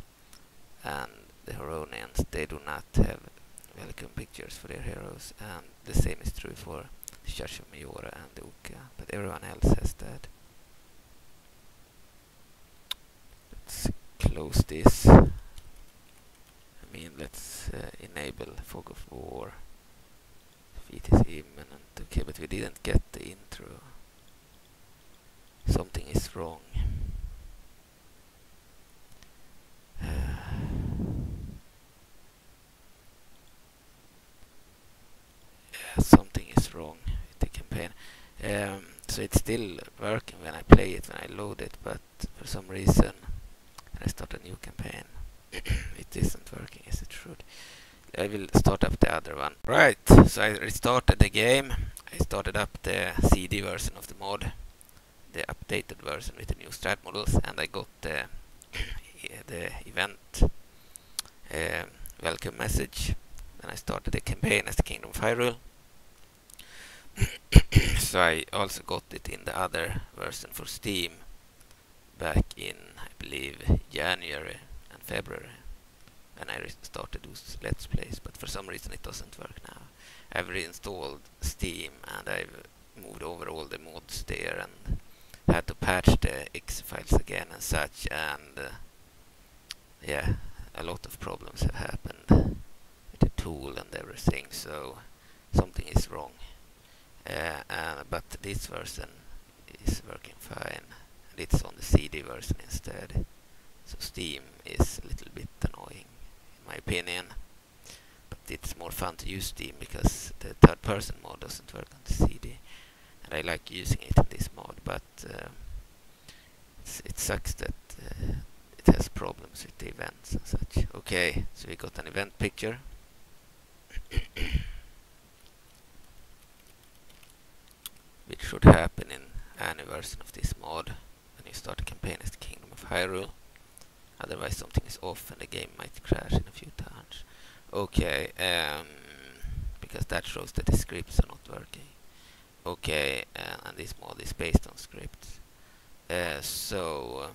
and the Horonians. They do not have welcome pictures for their heroes, and the same is true for the Church of Majora and the Uka, but everyone else has that. Let's close this. I mean, let's uh, enable Fog of War. Defeat is imminent. Okay, but we didn't get the intro. Something is wrong. Uh, yeah, something is wrong with the campaign. Um, so it's still working when I play it, when I load it, but for some reason when I start a new campaign it isn't working as it should. I will start up the other one. Right, so I restarted the game. I started up the C D version of the mod, the updated version with the new strat models, and I got the, the event um, welcome message, and I started the campaign as the Kingdom of Hyrule. so I also got it in the other version for Steam back in, I believe, January and February, when I started with Let's Plays, but for some reason it doesn't work now. I've reinstalled Steam and I've moved over all the mods there and had to patch the X files again and such, and uh, yeah, a lot of problems have happened with the tool and everything, so something is wrong. Uh, uh, but this version is working fine, and it's on the C D version instead, so Steam is a little bit annoying in my opinion, but it's more fun to use Steam because the third person mod doesn't work on the C D, and I like using it in this mod, but uh, it's, it sucks that uh, it has problems with the events and such. Okay, so we got an event picture. Which should happen in any version of this mod when you start a campaign as the Kingdom of Hyrule. Otherwise something is off and the game might crash in a few times. Okay, um, because that shows that the scripts are not working. Okay, uh, and this mod is based on scripts. Uh, so,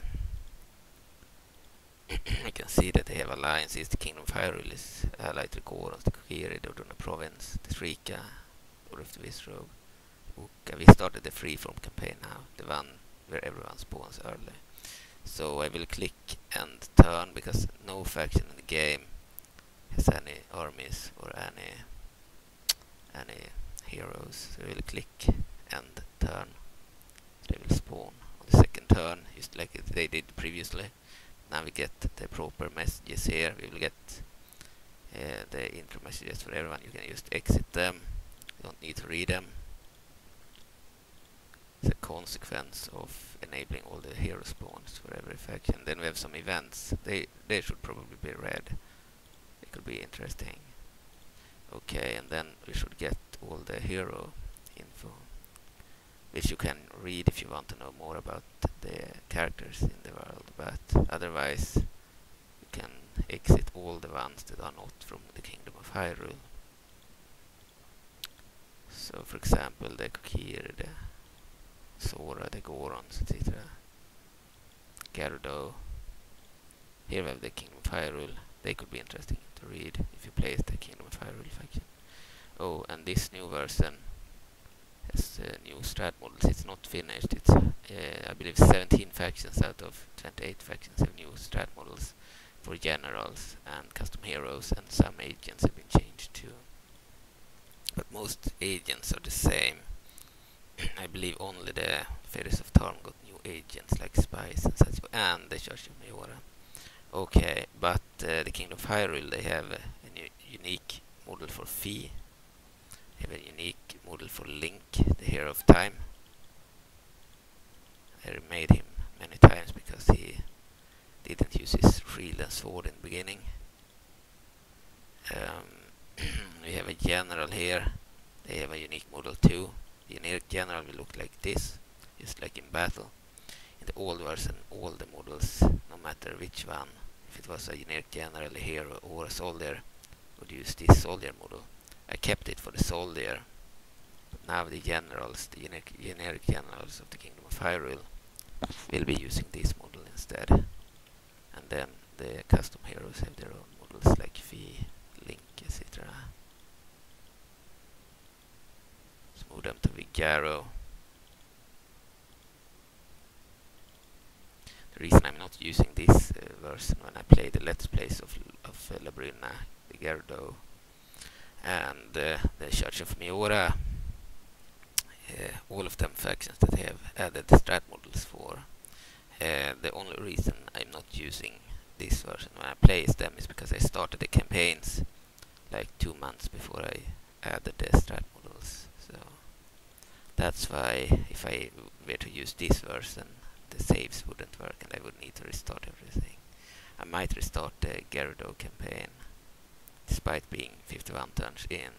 uh, you can see that they have alliances. The Kingdom of Hyrule is allied to the Gorons, the Kokiri, the Urkani province, the Shrika, or of the Visrobe. We started the freeform campaign now, the one where everyone spawns early. So I will click and turn because no faction in the game has any armies or any any heroes. So I will click and turn. They will spawn on the second turn, just like they did previously. Now we get the proper messages here. We will get uh, the intro messages for everyone. You can just exit them. You don't need to read them. The consequence of enabling all the hero spawns for every faction. Then we have some events. They they should probably be read. It could be interesting. Okay, and then we should get all the hero info, which you can read if you want to know more about the characters in the world. But otherwise, you can exit all the ones that are not from the Kingdom of Hyrule. So, for example, the Kokiri, the Zora, the Gorons, et cetera. Gerudo. Here we have the Kingdom of Hyrule. They could be interesting to read if you play the Kingdom of Hyrule faction. Oh, and this new version has uh, new strat models. It's not finished. It's, uh, I believe, seventeen factions out of twenty-eight factions have new strat models for generals and custom heroes, and some agents have been changed too. But most agents are the same. I believe only the Fairies of Tarm got new agents like spies and such, and the Church of Majora. Okay, but uh, the Kingdom of Hyrule, they have a, a new unique model for Fee. They have a unique model for Link, the Hero of Time. I remade him many times because he didn't use his shield and sword in the beginning. Um, we have a general here. They have a unique model too. The general will look like this, just like in battle. In the old version, all the models, no matter which one, if it was a generic general, a hero or a soldier, would use this soldier model. I kept it for the soldier, but now the generals, the generic, generic generals of the Kingdom of Hyrule, will be using this model instead. And then the custom heroes have their own models like Fee, Link, et cetera. Move them to Vigaro. The reason I'm not using this uh, version when I play the Let's Plays of, of uh, Labruna, the Gerudo, and uh, the Church of Majora, uh, all of them factions that have added strat models for. Uh, the only reason I'm not using this version when I play them is because I started the campaigns like two months before I added the strat models. So that's why if I were to use this version, the saves wouldn't work and I would need to restart everything. I might restart the Gerudo campaign, despite being fifty-one turns in,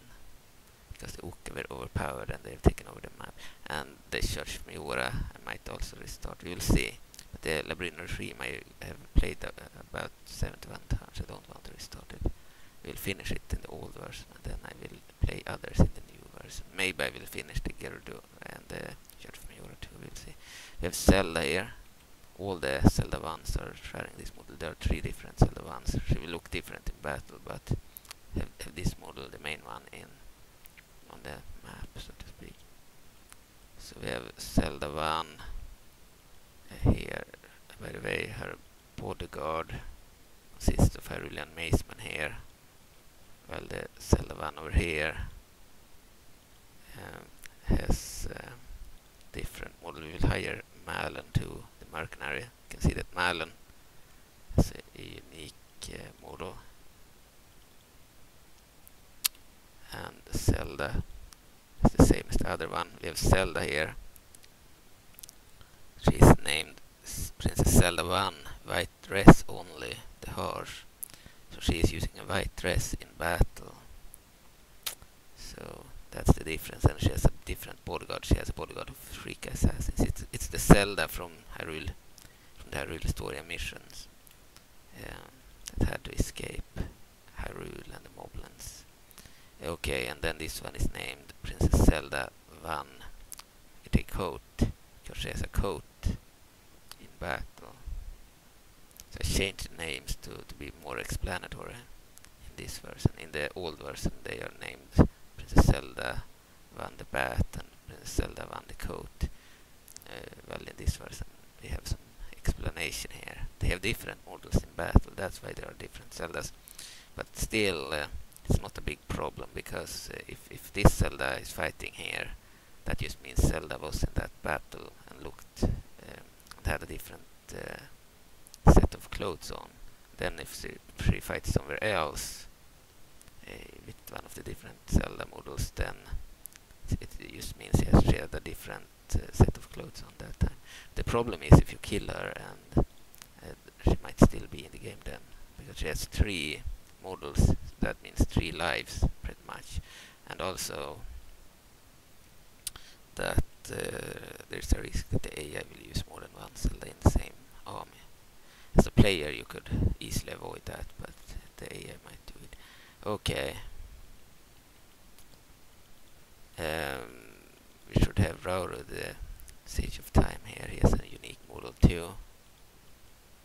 because the Uka were overpowered and they've taken over the map. And the Church of Majora, I might also restart, we will see. But the Labrina regime I have played uh, about seventy-one turns, I don't want to restart it. We'll finish it in the old version and then I will play others in the new. Maybe I will finish the Gerudo and the Church of Majora two, we'll see. We have Zelda here. All the Zelda ones are sharing this model. There are three different Zelda ones. She will look different in battle, but have, have this model, the main one, in on the map, so to speak. So we have Zelda one uh, here. By the way, her bodyguard consists of Hyrulean Maceman here, while the Zelda one over here um, has uh, different model. We will hire Malin too, the mercenary. You can see that Malin has a, a unique uh, model. And Zelda is the same as the other one. We have Zelda here. She is named Princess Zelda one, white dress only, the horse. So she is using a white dress in battle. So that's the difference, and she has a different bodyguard. She has a bodyguard of Shriek assassins. It's, it's the Zelda from Hyrule, from the Hyrule Historia missions um, that had to escape Hyrule and the Moblins. Okay, and then this one is named Princess Zelda one with a coat, because she has a coat in battle. So I changed the names to, to be more explanatory in this version. In the old version they are named Princess Zelda one the Bat and Princess Zelda one the Coat. Uh, well, in this version we have some explanation here. They have different models in battle, that's why there are different Zeldas. But still, uh, it's not a big problem, because uh, if, if this Zelda is fighting here, that just means Zelda was in that battle and looked um, and had a different uh, set of clothes on. Then if she, if she fights somewhere else uh, with one of the different Zelda models, then it, it just means yes, she had a different uh, set of clothes on that time. The problem is if you kill her, and uh, she might still be in the game then, because she has three models. That means three lives, pretty much, and also that uh, there's a risk that the A I will use more than one Zelda in the same army. As a player, you could easily avoid that, but the A I might do it. Okay, um, we should have Rauru, the Sage of Time, here. He has a unique model too.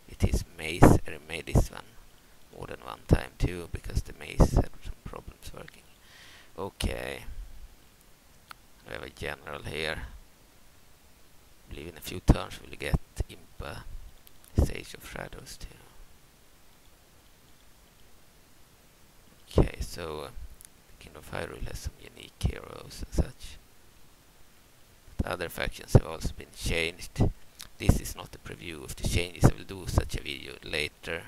It is maze. I remade this one more than one time too, because the maze had some problems working. Okay, we have a general here. I believe in a few turns we'll get Impa, Sage of Shadows too. Okay, so uh, the Kingdom of Hyrule has some unique heroes and such. The other factions have also been changed. This is not a preview of the changes. I will do such a video later.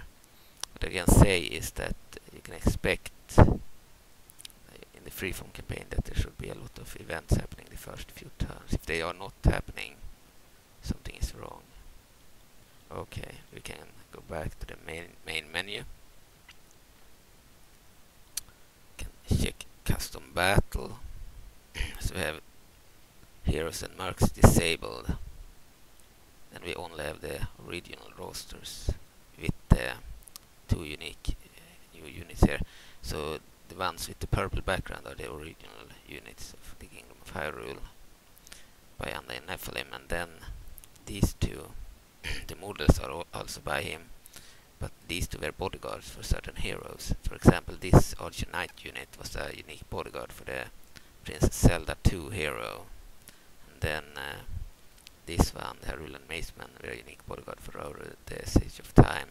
What I can say is that you can expect uh, in the freeform campaign that there should be a lot of events happening the first few turns. If they are not happening, something is wrong. Okay, we can go back to the main, main menu. Can check custom battle. So we have heroes and mercs disabled. And we only have the original rosters with the two unique uh, new units here. So the ones with the purple background are the original units of the Kingdom of Hyrule by Undain Nephilim, and then these two, the models are also by him, but these two were bodyguards for certain heroes. For example, this Archer Knight unit was a unique bodyguard for the Princess Zelda two hero, and then uh, this one, the Hyrulean Maceman, were a unique bodyguard for Rauru, the Sage of Time.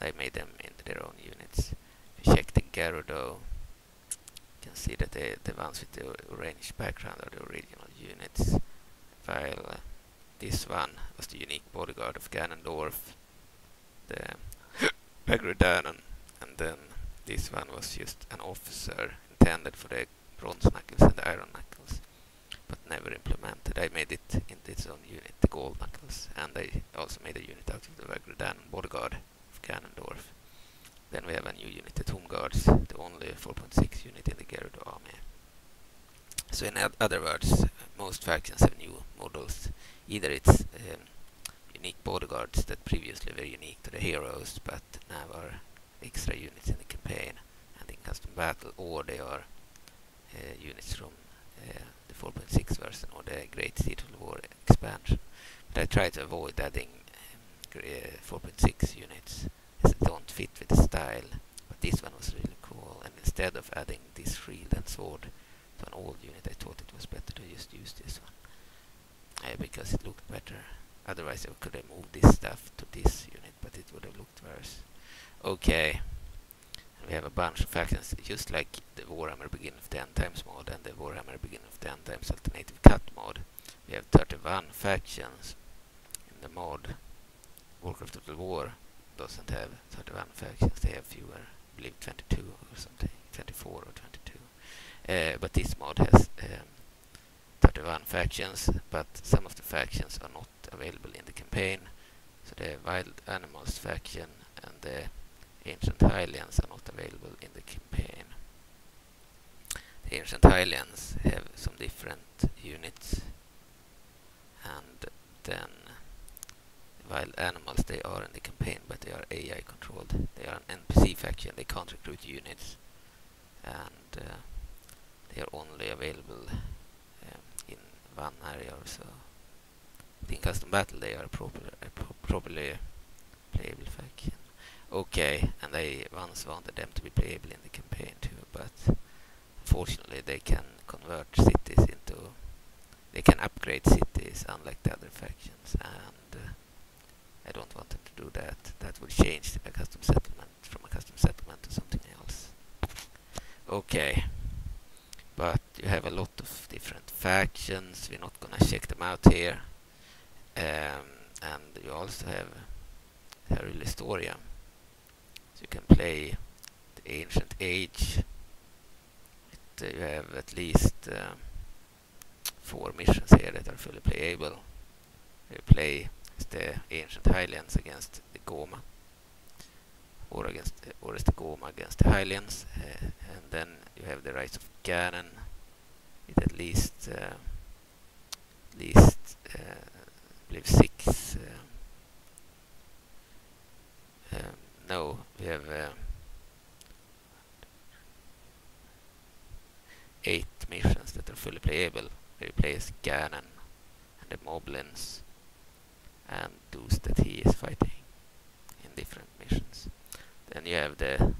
I made them into their own units. If you check the Gerudo, you can see that the, the ones with the orange background are the original units, while uh, this one was the unique bodyguard of Ganondorf, the Agrodanon, and then this one was just an officer intended for the Bronze Knuckles and the Iron Knuckles, but never implemented. I made it into its own unit, the Gold Knuckles, and I also made a unit out of the Agrodanon bodyguard, Ganondorf. Then we have a new unit, the Tomb Guards, the only four point six unit in the Gerudo army. So in other words, most factions have new models. Either it's um, unique bodyguards that previously were unique to the heroes, but now are extra units in the campaign and in custom battle, or they are uh, units from uh, the four point six version or the Great Total War expansion. But I try to avoid adding um, uh, four point six units as they don't fit with the style. But this one was really cool, and instead of adding this shield and sword to an old unit, I thought it was better to just use this one uh, because it looked better. Otherwise I could have moved this stuff to this unit, but it would have looked worse. Okay. We have a bunch of factions, just like the Warhammer Beginning of the End Times mod and the Warhammer Beginning of the End Times Alternative Cut mod. We have thirty-one factions in the mod. Warcraft Total War doesn't have thirty-one factions, they have fewer, I believe twenty-two or something, twenty-four or twenty-two. Uh, but this mod has um, thirty-one factions, but some of the factions are not available in the campaign. So the Wild Animals faction and the Ancient Highlands are not available in the campaign. The Ancient Highlands have some different units, and then the Wild Animals, they are in the campaign, but they are A I controlled. They are an N P C faction, they can't recruit units, and uh, they are only available um, in one area or so. In Custom Battle they are proper, uh, pro probably playable faction. Okay, and I once wanted them to be playable in the campaign too, but unfortunately they can convert cities into... They can upgrade cities, unlike the other factions, and uh, I don't want them to do that. That would change a custom settlement from a custom settlement to something else. Okay, but you have a lot of different factions, we're not gonna check them out here. Um, and you also have Hyrule Historia. So you can play the Ancient Age. It, uh, you have at least uh, four missions here that are fully playable. You play as the Ancient Highlands against the Goma, or against uh, or as the Goma against the Highlands, uh, and then you have the Rise of Ganon. It at least, uh, at least, uh, I believe six. Um, um, No, we have uh, eight missions that are fully playable. We play as Ganon and the Moblins and those that he is fighting in different missions. Then you have the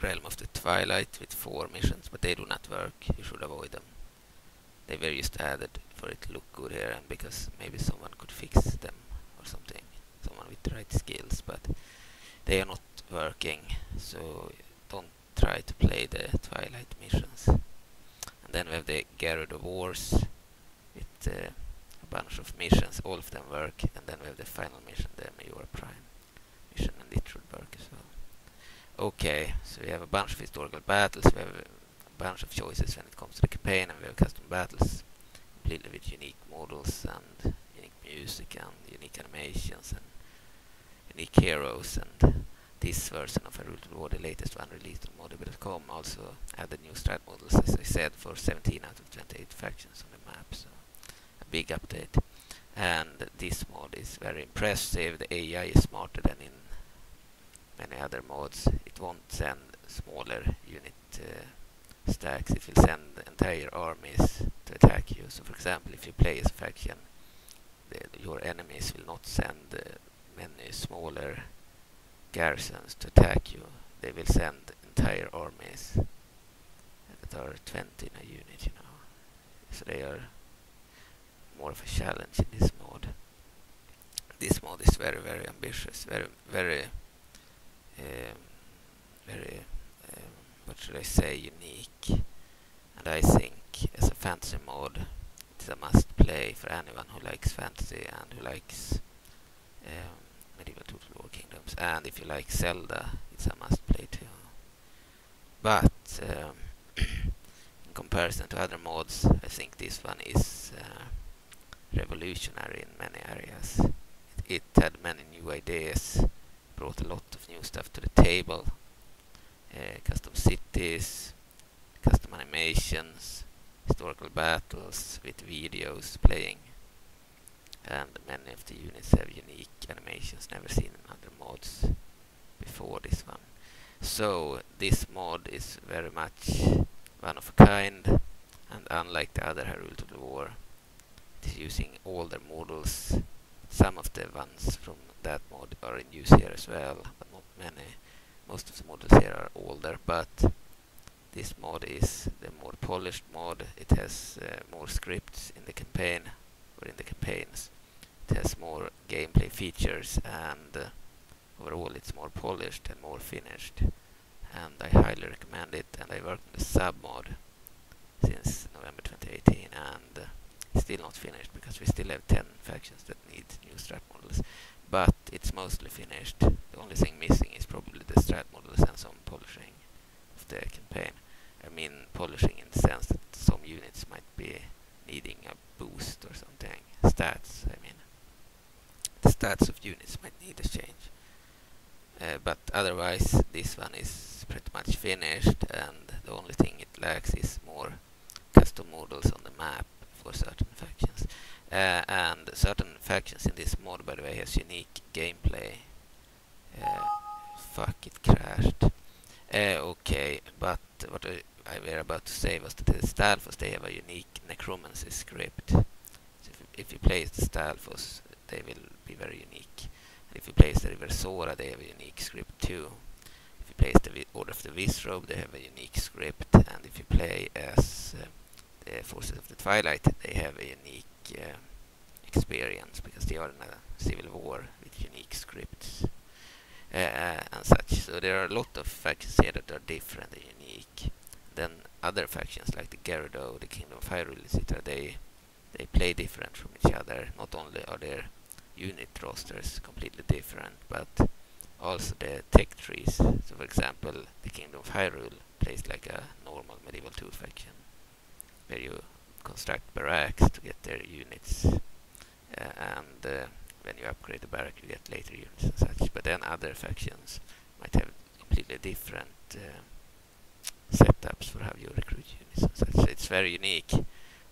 Realm of the Twilight with four missions, but they do not work. You should avoid them. They were just added for it to look good here and because maybe someone could fix them or something. Someone with the right skills, but they are not working, so don't try to play the Twilight missions. And then we have the Gerudo Wars with uh, a bunch of missions, all of them work, and then we have the final mission, the Majora Prime mission, and it should work as well. Okay, so we have a bunch of historical battles, we have a bunch of choices when it comes to the campaign, and we have custom battles, completely with unique models and unique music and unique animations and unique heroes. And this version of Hyrule Total War, the latest one released on Modder dot com, also added new strat models, as I said, for seventeen out of twenty-eight factions on the map, so a big update. And this mod is very impressive. The A I is smarter than in many other mods. It won't send smaller unit uh, stacks, it will send entire armies to attack you. So for example, if you play as a faction, the, your enemies will not send uh, many smaller garrisons to attack you. They will send entire armies that are twenty in a unit, you know. So they are more of a challenge in this mod. This mod is very, very ambitious, very, very, um, very, um, what should I say, unique. And I think as a fantasy mod, it's a must-play for anyone who likes fantasy and who likes um, Medieval Total War Kingdoms, and if you like Zelda, it's a must-play too. But um, in comparison to other mods, I think this one is uh, revolutionary in many areas. It, it had many new ideas, brought a lot of new stuff to the table, uh, custom cities, custom animations, historical battles with videos playing, and many of the units have unique animations never seen in other mods before this one. So this mod is very much one of a kind, and unlike the other Hyrule Total War, it is using all their models. Some of the ones from that mod are in use here as well, but not many. Most of the models here are older, but this mod is the more polished mod. It has uh, more scripts in the campaign, or in the campaigns. It has more gameplay features, and uh, overall it's more polished and more finished. And I highly recommend it, and I worked on the sub mod since November twenty eighteen, and uh, still not finished, because we still have ten factions that need new strat models, but it's mostly finished. The only thing missing is probably the strat models and some polishing of the campaign. I mean polishing in the sense that some units might be needing a boost or something. Stats, I mean. The stats of units might need a change. Uh, but otherwise this one is pretty much finished, and the only thing it lacks is more custom models on the map for certain factions, uh, and certain factions in this mod, by the way, has unique gameplay. Uh, fuck, it crashed. Uh, okay, but what I, I were about to say was that the Stalfos, they have a unique necromancy script. So if you, if you play the Stalfos, they will be very unique. And if you play the River Sora, they have a unique script too. If you play the Order of the Visrobe, they have a unique script, and if you play as uh, the Forces of the Twilight, they have a unique uh, experience, because they are in a civil war with unique scripts uh, and such. So there are a lot of factions here that are different and unique. Then other factions like the Gerudo, the Kingdom of Hyrule, et cetera, they they play different from each other. Not only are their unit rosters completely different, but also the tech trees. So, for example, the Kingdom of Hyrule plays like a normal medieval tool faction, where you construct barracks to get their units, uh, and uh, when you upgrade the barrack you get later units and such. But then other factions might have completely different uh, setups for how you recruit units and such. So it's very unique.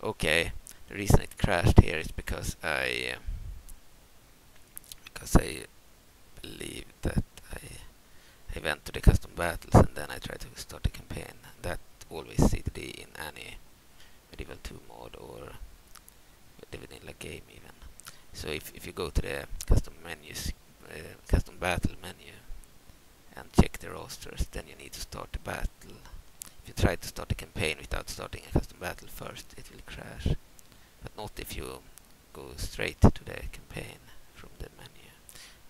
Okay, the reason it crashed here is because I uh, because I believe that I, I went to the custom battles and then I tried to start a campaign. That always C T D in any Medieval two mod or the vanilla game even. So if, if you go to the custom menus, uh, custom battle menu, and check the rosters, then you need to start a battle. If you try to start a campaign without starting a custom battle first, it will crash. But not if you go straight to the campaign from the menu.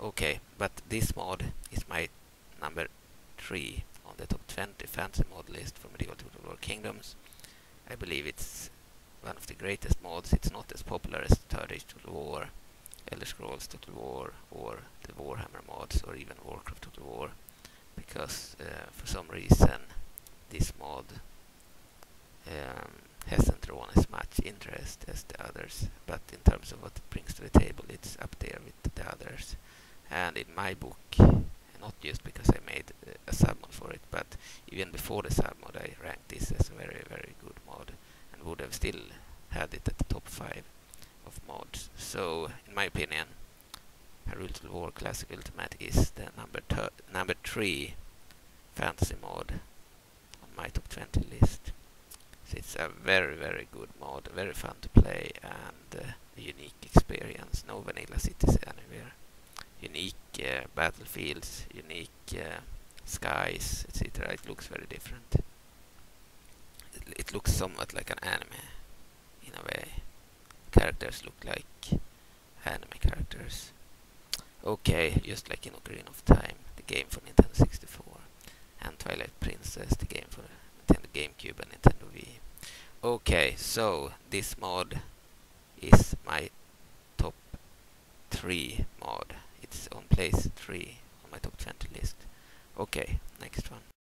Okay, but this mod is my number three on the top twenty fancy mod list for Medieval Total War Kingdoms. I believe it's one of the greatest mods. It's not as popular as Third Age Total War, Elder Scrolls Total War, or the Warhammer mods, or even Warcraft Total War, because uh, for some reason this mod um, hasn't drawn as much interest as the others, but in terms of what it brings to the table, it's up there with the others. And in my book, not just because I made uh, a submod for it, but even before the submod I ranked this as a very, very good mod, and would have still had it at the top five of mods. So, in my opinion, Hyrule Total War Classic Ultimate is the number number three fantasy mod on my top twenty list. So it's a very, very good mod, very fun to play, and uh, a unique experience. No vanilla cities anywhere. Unique uh, battlefields, unique uh, skies, et cetera. It looks very different. It, it looks somewhat like an anime, in a way. Characters look like anime characters. Okay, just like in Ocarina of Time, the game for Nintendo sixty-four, and Twilight Princess, the game for Nintendo GameCube and Nintendo Wii. Okay, so this mod is my top three mod. It's on place three on my top twenty list. Okay, next one.